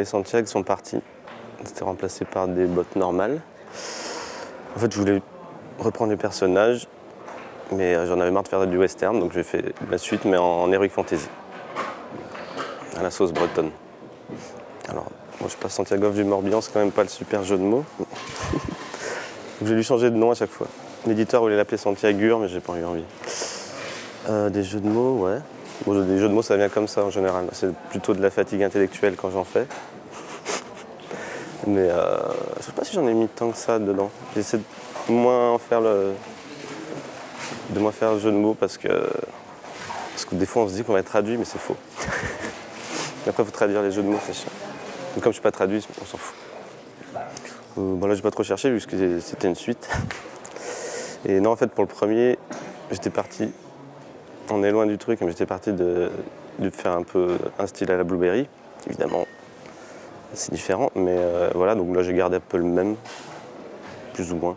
les Santiags sont partis. C'était remplacé par des bottes normales. En fait, je voulais reprendre les personnages, mais j'en avais marre de faire du western, donc j'ai fait la suite, mais en heroic fantasy, à la sauce bretonne. Alors, moi, je passe Santiagolf du Morbihan, c'est quand même pas le super jeu de mots. J'ai dû changer de nom à chaque fois. L'éditeur voulait l'appeler Santiagure, mais j'ai pas eu envie. Des jeux de mots, ouais. Bon, des jeux de mots, ça vient comme ça en général. C'est plutôt de la fatigue intellectuelle quand j'en fais. Mais je sais pas si j'en ai mis tant que ça dedans. J'essaie de moins faire le jeu de mots parce que des fois on se dit qu'on va être traduit, mais c'est faux. Après, il faut traduire les jeux de mots, c'est chiant. Mais comme je suis pas traduit, on s'en fout. Bon, là, j'ai pas trop cherché vu que c'était une suite. Et non, en fait, pour le premier, j'étais parti. On est loin du truc, mais j'étais parti de faire un peu un style à la Blueberry. Évidemment, c'est différent, mais voilà, donc là, j'ai gardé un peu le même, plus ou moins.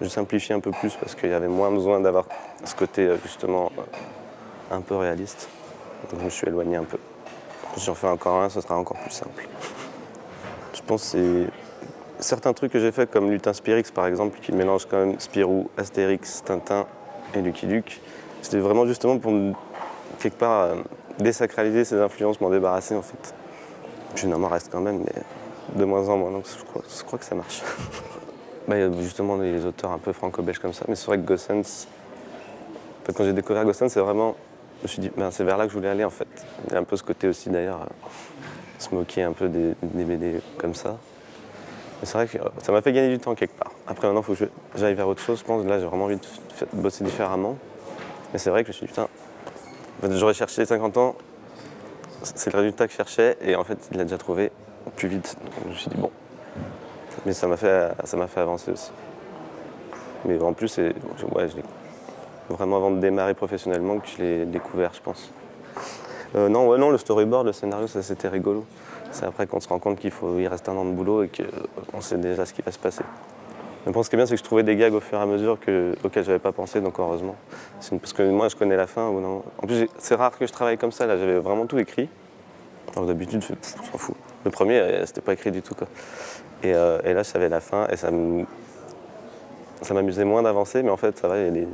J'ai simplifié un peu plus parce qu'il y avait moins besoin d'avoir ce côté, justement, un peu réaliste. Donc, je me suis éloigné un peu. Si j'en fais encore un, ce sera encore plus simple. Je pense que c'est. Certains trucs que j'ai fait, comme Lutin Spirix par exemple, qui mélange quand même Spirou, Astérix, Tintin et Lucky Luke, c'était vraiment justement pour quelque part désacraliser ces influences, m'en débarrasser en fait. Puis non, m'en reste quand même, mais de moins en moins, donc je crois que ça marche. Bah, y a justement des auteurs un peu franco-belges comme ça, mais c'est vrai que Gossens, en fait, quand j'ai découvert Gossens, c'est vraiment. Je me suis dit, ben, c'est vers là que je voulais aller en fait. Il y a un peu ce côté aussi d'ailleurs, se moquer un peu des BD comme ça. C'est vrai que ça m'a fait gagner du temps quelque part. Après maintenant, il faut que j'aille vers autre chose, je pense. Là, j'ai vraiment envie de bosser différemment. Mais c'est vrai que je me suis dit, putain, j'aurais cherché 50 ans, c'est le résultat que je cherchais, et en fait, il l'a déjà trouvé plus vite. Donc, je me suis dit, bon. Mais ça m'a fait avancer aussi. Mais en plus, c'est ouais, vraiment avant de démarrer professionnellement que je l'ai découvert, je pense. Non, ouais, non, le storyboard, le scénario, ça c'était rigolo. C'est après qu'on se rend compte qu'il faut y rester un an de boulot et qu'on sait déjà ce qui va se passer. Mais bon, ce qui est bien, c'est que je trouvais des gags au fur et à mesure auxquelles je n'avais pas pensé, donc heureusement. Parce que moi, je connais la fin. Ou non. En plus, c'est rare que je travaille comme ça. Là, j'avais vraiment tout écrit. Alors d'habitude, je s'en fous. Le premier, c'était pas écrit du tout, quoi. Et là, je savais la fin et ça m'amusait moins d'avancer, mais en fait, ça va, il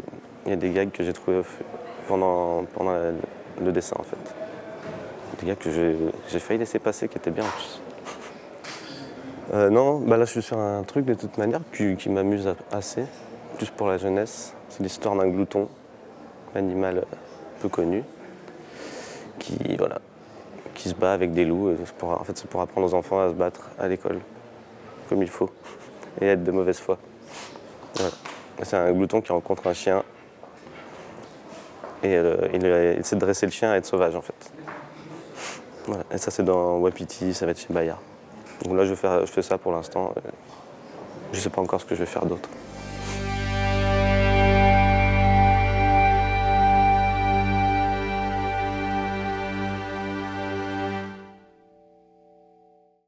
y a des gags que j'ai trouvés pendant le dessin, en fait. Des gars que j'ai failli laisser passer, qui étaient bien en plus. Non, bah là je suis sur un truc de toute manière qui m'amuse assez, juste pour la jeunesse. C'est l'histoire d'un glouton, un animal peu connu, qui se bat avec des loups. Et en fait, c'est pour apprendre aux enfants à se battre à l'école, comme il faut, et être de mauvaise foi. Voilà. C'est un glouton qui rencontre un chien, et il essaie de dresser le chien à être sauvage en fait. Voilà. Et ça, c'est dans Wapiti, ça va être chez Bayard. Donc là, je fais ça pour l'instant. Je ne sais pas encore ce que je vais faire d'autre.